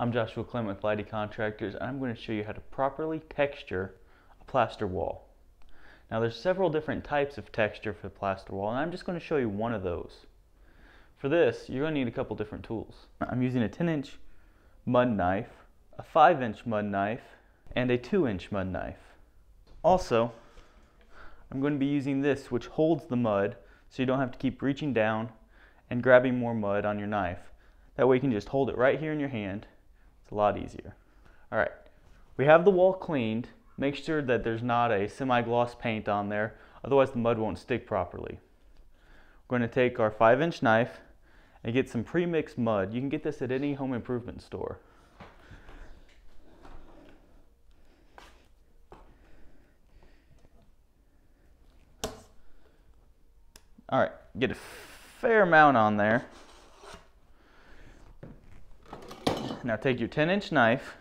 I'm Joshua Clement with Lighty Contractors, and I'm going to show you how to properly texture a plaster wall. Now there's several different types of texture for the plaster wall, and I'm just going to show you one of those. For this, you're going to need a couple different tools. I'm using a 10-inch mud knife, a 5-inch mud knife, and a 2-inch mud knife. Also, I'm going to be using this, which holds the mud so you don't have to keep reaching down and grabbing more mud on your knife. That way you can just hold it right here in your hand. It's a lot easier. Alright, we have the wall cleaned. Make sure that there's not a semi-gloss paint on there, otherwise the mud won't stick properly. We're going to take our 5-inch knife and get some pre-mixed mud. You can get this at any home improvement store. Alright, get a fair amount on there. Now take your 10-inch knife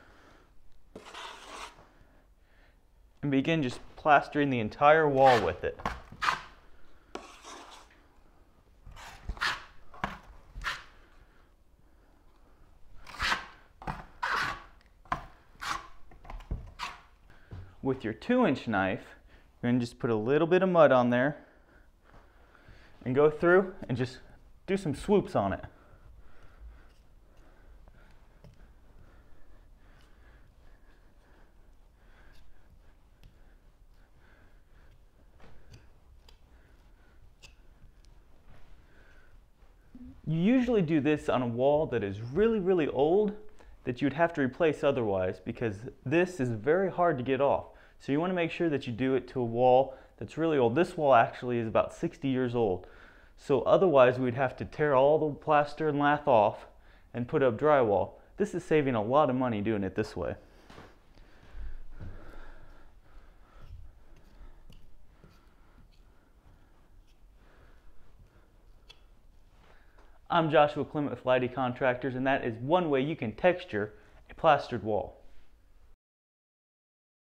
and begin just plastering the entire wall with it. With your 2-inch knife, you're going to just put a little bit of mud on there and go through and just do some swoops on it. You usually do this on a wall that is really old that you'd have to replace otherwise, because this is very hard to get off. So you want to make sure that you do it to a wall that's really old. This wall actually is about 60 years old. So otherwise we'd have to tear all the plaster and lath off and put up drywall. This is saving a lot of money doing it this way. I'm Joshua Clement with Lighty Contractors, and that is one way you can texture a plastered wall.